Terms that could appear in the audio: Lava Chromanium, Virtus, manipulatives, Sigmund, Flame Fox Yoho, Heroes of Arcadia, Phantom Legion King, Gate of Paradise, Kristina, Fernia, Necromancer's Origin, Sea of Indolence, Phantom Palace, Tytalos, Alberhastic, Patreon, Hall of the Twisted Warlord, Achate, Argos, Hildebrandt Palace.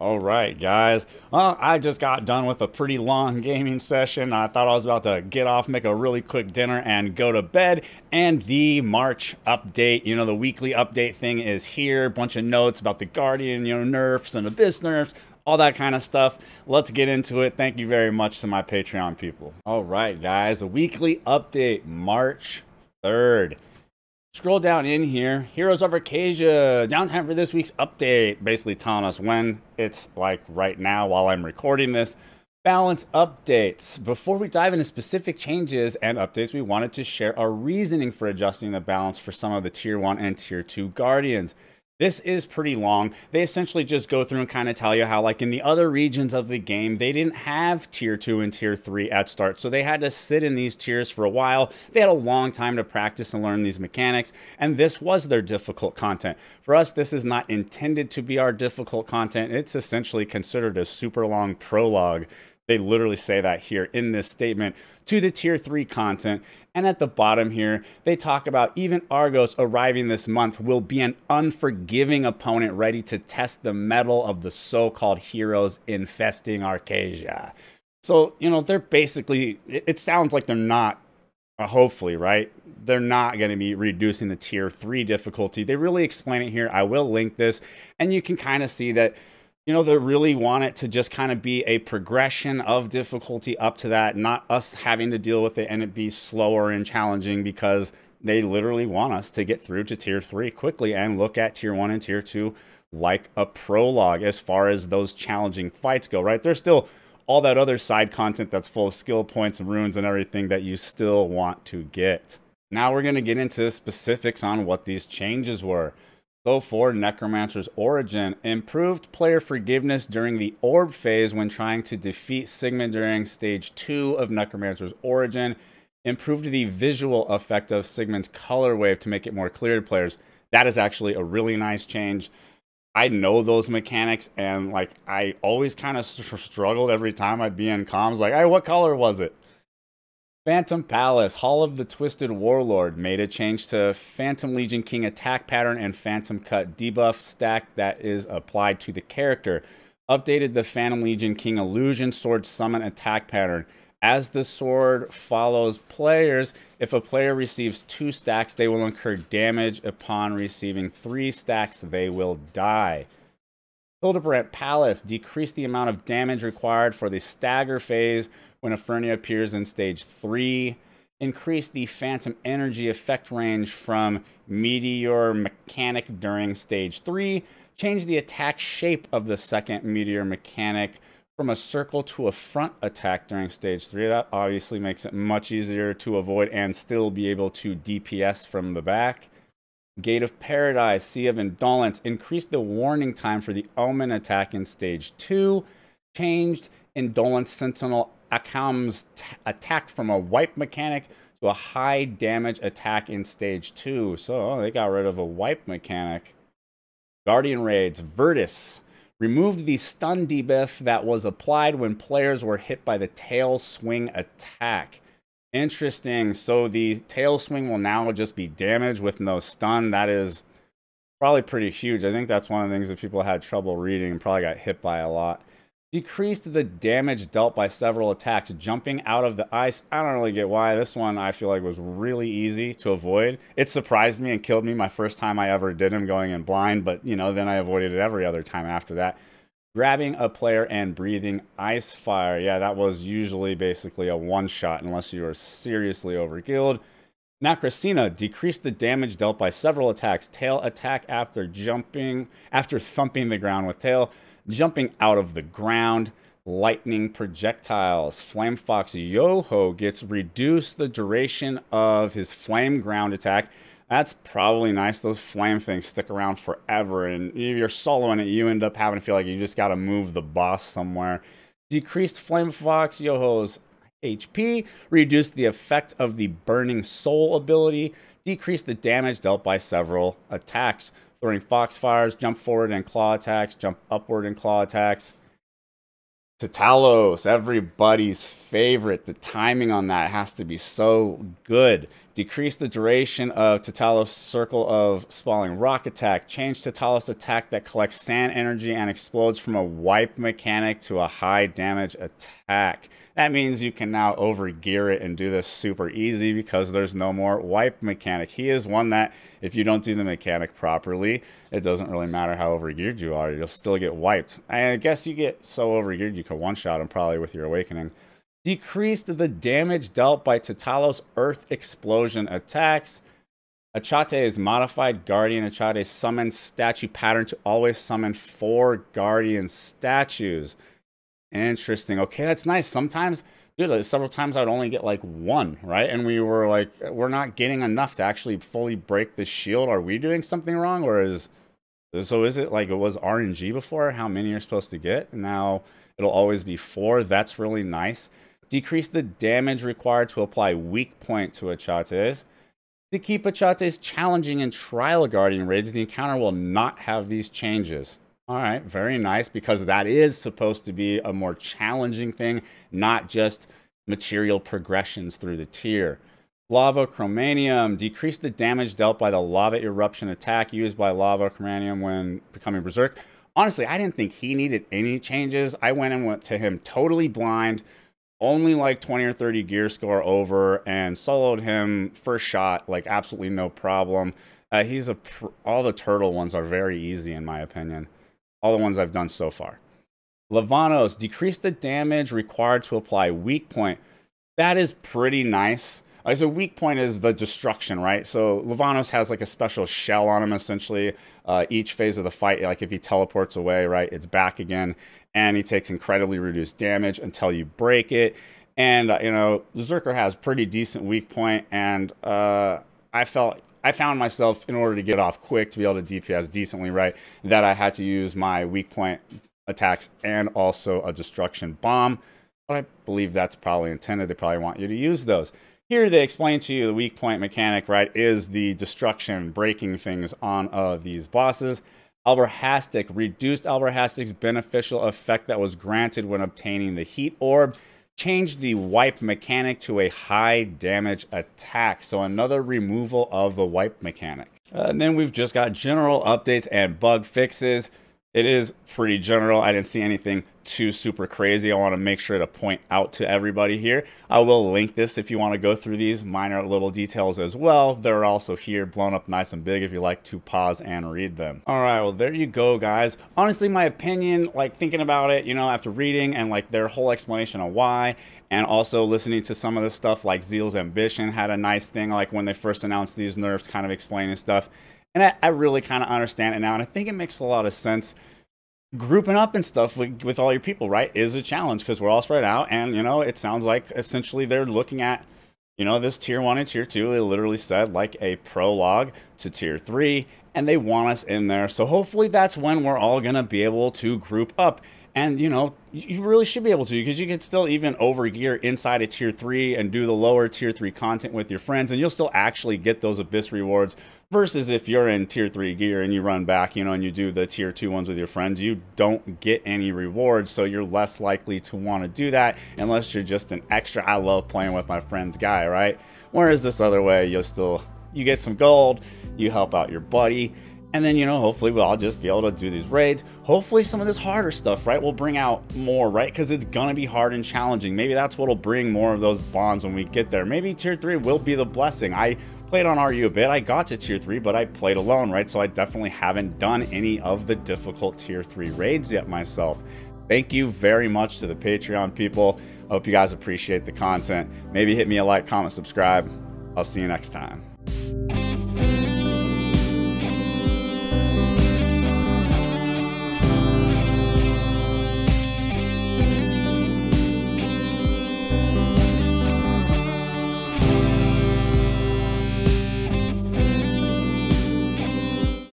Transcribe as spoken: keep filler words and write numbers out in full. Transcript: All right, guys. Well, I just got done with a pretty long gaming session. I thought I was about to get off, make a really quick dinner, and go to bed. And the March update, you know, the weekly update thing is here. Bunch of notes about the Guardian, you know, nerfs and Abyss nerfs. All that kind of stuff. Let's get into it. Thank you very much to my Patreon people. All right, guys. A weekly update, March third. Scroll down in here. Heroes of Arcadia. Downtime for this week's update. Basically telling us when. It's like right now while I'm recording this. Balance updates. Before we dive into specific changes and updates, we wanted to share our reasoning for adjusting the balance for some of the Tier one and Tier two Guardians. This is pretty long. They essentially just go through and kind of tell you how, like in the other regions of the game, they didn't have tier two and tier three at start. So they had to sit in these tiers for a while. They had a long time to practice and learn these mechanics. And this was their difficult content. For us, this is not intended to be our difficult content. It's essentially considered a super long prologue. They literally say that here in this statement to the tier three content. And at the bottom here, they talk about even Argos arriving this month will be an unforgiving opponent ready to test the mettle of the so-called heroes infesting Arcadia. So, you know, they're basically, it sounds like they're not, uh, hopefully, right? They're not going to be reducing the tier three difficulty. They really explain it here. I will link this and you can kind of see that, you know, they really want it to just kind of be a progression of difficulty up to that, not us having to deal with it and it be slower and challenging because they literally want us to get through to tier three quickly and look at tier one and tier two like a prologue as far as those challenging fights go, right? There's still all that other side content that's full of skill points and runes and everything that you still want to get. Now we're going to get into specifics on what these changes were. So for Necromancer's Origin, improved player forgiveness during the orb phase when trying to defeat Sigmund during stage two of Necromancer's Origin. Improved the visual effect of Sigmund's color wave to make it more clear to players. That is actually a really nice change. I know those mechanics and like I always kind of struggled every time I'd be in comms like, hey, what color was it? Phantom Palace, Hall of the Twisted Warlord, made a change to Phantom Legion King attack pattern and Phantom Cut debuff stack that is applied to the character. Updated the Phantom Legion King illusion sword summon attack pattern. As the sword follows players, if a player receives two stacks, they will incur damage. Upon receiving three stacks, they will die. Hildebrandt Palace decreased the amount of damage required for the stagger phase when a Fernia appears in stage three. Increased the phantom energy effect range from meteor mechanic during stage three. Changed the attack shape of the second meteor mechanic from a circle to a front attack during stage three. That obviously makes it much easier to avoid and still be able to D P S from the back. Gate of Paradise, Sea of Indolence, increased the warning time for the Omen attack in stage two, changed Indolence Sentinel Akam's attack from a wipe mechanic to a high damage attack in stage two. So oh, they got rid of a wipe mechanic. Guardian Raids, Virtus, removed the stun debuff that was applied when players were hit by the tail swing attack. Interesting. So the tail swing will now just be damage with no stun. That is probably pretty huge. I think that's one of the things that people had trouble reading and probably got hit by a lot. Decreased the damage dealt by several attacks. Jumping out of the ice. I don't really get why. This one I feel like was really easy to avoid. It surprised me and killed me my first time I ever did him going in blind. But, you know, then I avoided it every other time after that. Grabbing a player and breathing ice fire. Yeah, that was usually basically a one-shot unless you were seriously over-gilled. Kristina decreased the damage dealt by several attacks. Tail attack after jumping, after thumping the ground with tail. Jumping out of the ground. Lightning projectiles. Flame Fox Yoho gets reduced the duration of his flame ground attack. That's probably nice. Those flame things stick around forever. And if you're soloing it, you end up having to feel like you just got to move the boss somewhere. Decreased Flame Fox Yoho's H P. Reduced the effect of the Burning Soul ability. Decreased the damage dealt by several attacks. Throwing foxfires, jump forward and claw attacks, jump upward and claw attacks. Tytalos, everybody's favorite. The timing on that has to be so good. Decrease the duration of Tytalos' circle of spalling rock attack. Change Tytalos' attack that collects sand energy and explodes from a wipe mechanic to a high damage attack. That means you can now overgear it and do this super easy because there's no more wipe mechanic. He is one that if you don't do the mechanic properly, it doesn't really matter how overgeared you are. You'll still get wiped. I guess you get so overgeared you could one-shot him probably with your awakening. Decreased the damage dealt by Tytalos' Earth Explosion attacks. Achate is modified Guardian. Achate summons statue pattern to always summon four Guardian statues. Interesting. Okay, that's nice. Sometimes, dude, like, several times I would only get like one, right? And we were like, we're not getting enough to actually fully break the shield. Are we doing something wrong? Or is, so is it like it was R N G before? How many you're supposed to get? Now it'll always be four. That's really nice. Decrease the damage required to apply weak point to Achates. To keep Achates challenging in trial guardian raids, the encounter will not have these changes. All right, very nice, because that is supposed to be a more challenging thing, not just material progressions through the tier. Lava Chromanium. Decrease the damage dealt by the lava eruption attack used by Lava Chromanium when becoming Berserk. Honestly, I didn't think he needed any changes. I went and went to him totally blind. Only like twenty or thirty gear score over, and soloed him first shot, like absolutely no problem. Uh, he's a pr all the turtle ones are very easy in my opinion. All the ones I've done so far. Levano's. Decrease the damage required to apply weak point. That is pretty nice. Right, so weak point is the destruction, right? So Levano's has like a special shell on him, essentially. Uh, each phase of the fight, like if he teleports away, right, it's back again. And he takes incredibly reduced damage until you break it. And, uh, you know, Berserker has pretty decent weak point. And uh, I felt... I found myself, in order to get off quick, to be able to D P S decently, right, that I had to use my weak point attacks and also a destruction bomb. But I believe that's probably intended. They probably want you to use those. Here they explain to you the weak point mechanic, right, is the destruction, breaking things on uh, these bosses. Alberhastic. Reduced Alberhastic's beneficial effect that was granted when obtaining the heat orb. Change the wipe mechanic to a high damage attack. So another removal of the wipe mechanic. Uh, and then we've just got general updates and bug fixes. It is pretty general. I didn't see anything too super crazy. I want to make sure to point out to everybody here. I will link this if you want to go through these minor little details as well. They're also here blown up nice and big if you like to pause and read them. All right, well, there you go, guys. Honestly, my opinion, like thinking about it, you know, after reading and like their whole explanation of why, and also listening to some of the stuff like Zeal's Ambition had a nice thing, like when they first announced these nerfs, kind of explaining stuff. And I, I really kind of understand it now, and I think it makes a lot of sense. Grouping up and stuff with, with all your people, right, is a challenge because we're all spread out. And, you know, it sounds like essentially they're looking at, you know, this tier one and tier two. They literally said like a prologue to tier three, and they want us in there. So hopefully that's when we're all going to be able to group up. And, you know, you really should be able to, because you can still even overgear inside a tier three and do the lower tier three content with your friends, and you'll still actually get those abyss rewards versus if you're in tier three gear and you run back, you know, and you do the tier two ones with your friends, you don't get any rewards. So you're less likely to want to do that unless you're just an extra I love playing with my friends guy, right? Whereas this other way, you'll still, you get some gold, you help out your buddy. And then, you know, hopefully we'll all just be able to do these raids. Hopefully some of this harder stuff, right, will bring out more, right? Because it's going to be hard and challenging. Maybe that's what will bring more of those bonds when we get there. Maybe tier three will be the blessing. I played on R U a bit. I got to tier three, but I played alone, right? So I definitely haven't done any of the difficult tier three raids yet myself. Thank you very much to the Patreon people. I hope you guys appreciate the content. Maybe hit me a like, comment, subscribe. I'll see you next time.